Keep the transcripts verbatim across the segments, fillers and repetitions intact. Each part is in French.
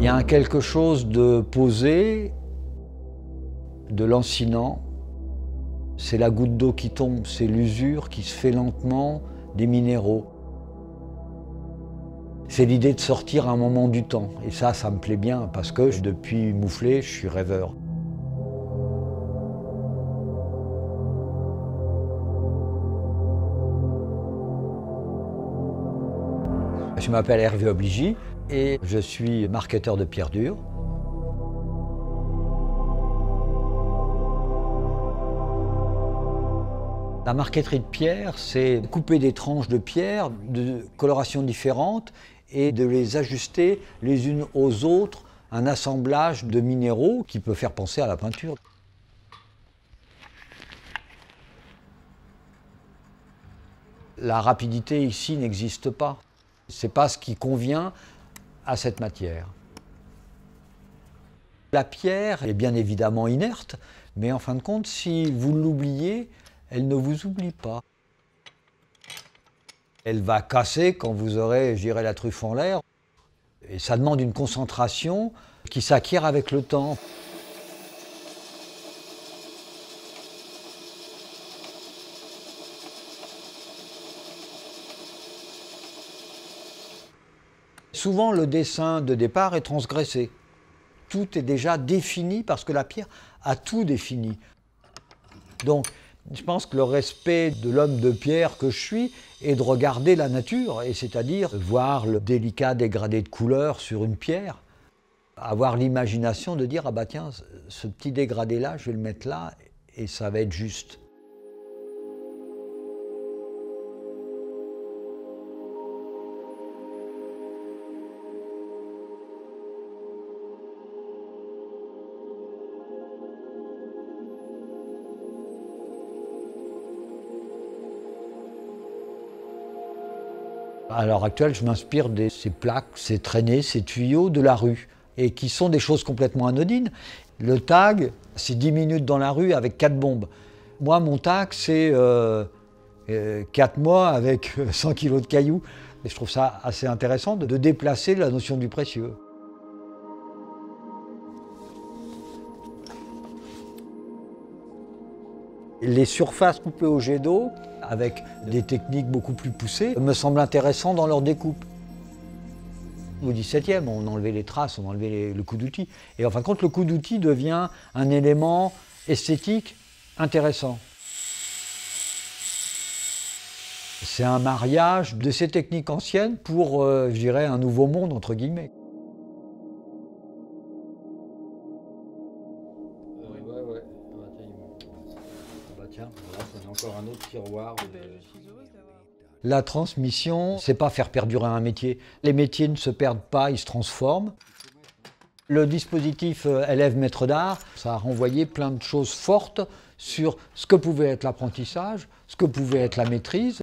Il y a quelque chose de posé, de lancinant. C'est la goutte d'eau qui tombe, c'est l'usure qui se fait lentement des minéraux. C'est l'idée de sortir un moment du temps. Et ça, ça me plaît bien, parce que depuis Mouflé, je suis rêveur. Je m'appelle Hervé Obligi et je suis marqueteur de pierres dures. La marqueterie de pierre, c'est couper des tranches de pierre de colorations différentes et de les ajuster les unes aux autres, un assemblage de minéraux qui peut faire penser à la peinture. La rapidité ici n'existe pas. Ce n'est pas ce qui convient à cette matière. La pierre est bien évidemment inerte, mais en fin de compte, si vous l'oubliez, elle ne vous oublie pas. Elle va casser quand vous aurez, je dirais, la truffe en l'air. Et ça demande une concentration qui s'acquiert avec le temps. Souvent, le dessin de départ est transgressé. Tout est déjà défini parce que la pierre a tout défini. Donc, je pense que le respect de l'homme de pierre que je suis est de regarder la nature, et c'est-à-dire voir le délicat dégradé de couleur sur une pierre, avoir l'imagination de dire « Ah bah tiens, ce petit dégradé-là, je vais le mettre là et ça va être juste ». À l'heure actuelle, je m'inspire de ces plaques, ces traînées, ces tuyaux de la rue, et qui sont des choses complètement anodines. Le tag, c'est dix minutes dans la rue avec quatre bombes. Moi, mon tag, c'est euh, euh, quatre mois avec cent kilos de cailloux. Et je trouve ça assez intéressant de, de déplacer la notion du précieux. Les surfaces coupées au jet d'eau, avec des techniques beaucoup plus poussées, me semblent intéressantes dans leur découpe. Au dix-septième, on enlevait les traces, on enlevait les, le coup d'outil. Et en fin de compte, le coup d'outil devient un élément esthétique intéressant. C'est un mariage de ces techniques anciennes pour, euh, je dirais, un nouveau monde, entre guillemets. Un autre tiroir. La transmission, c'est pas faire perdurer un métier. Les métiers ne se perdent pas, ils se transforment. Le dispositif élève maître d'art, ça a renvoyé plein de choses fortes sur ce que pouvait être l'apprentissage, ce que pouvait être la maîtrise.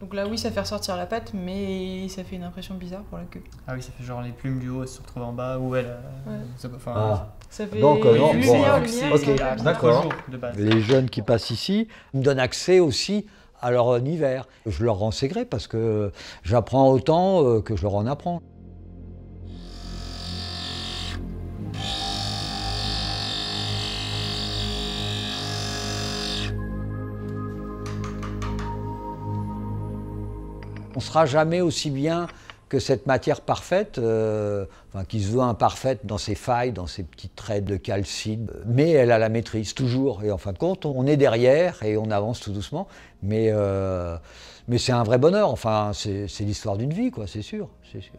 Donc là, oui, ça fait ressortir la patte, mais ça fait une impression bizarre pour la queue. Ah oui, ça fait genre les plumes du haut se retrouvent en bas, ou elle... Ouais. Ça, enfin, ah. Ça fait donc, euh, non, bon, lumière, lumière, okay. D'accord. Les jeunes qui passent ici me donnent accès aussi à leur univers. Je leur rends secret parce que j'apprends autant que je leur en apprends. On ne sera jamais aussi bien que cette matière parfaite, euh, enfin, qui se veut imparfaite dans ses failles, dans ses petits traits de calcine, mais elle a la maîtrise toujours. Et en fin de compte, on est derrière et on avance tout doucement. Mais, euh, mais c'est un vrai bonheur, enfin, c'est l'histoire d'une vie, quoi, c'est sûr, c'est sûr.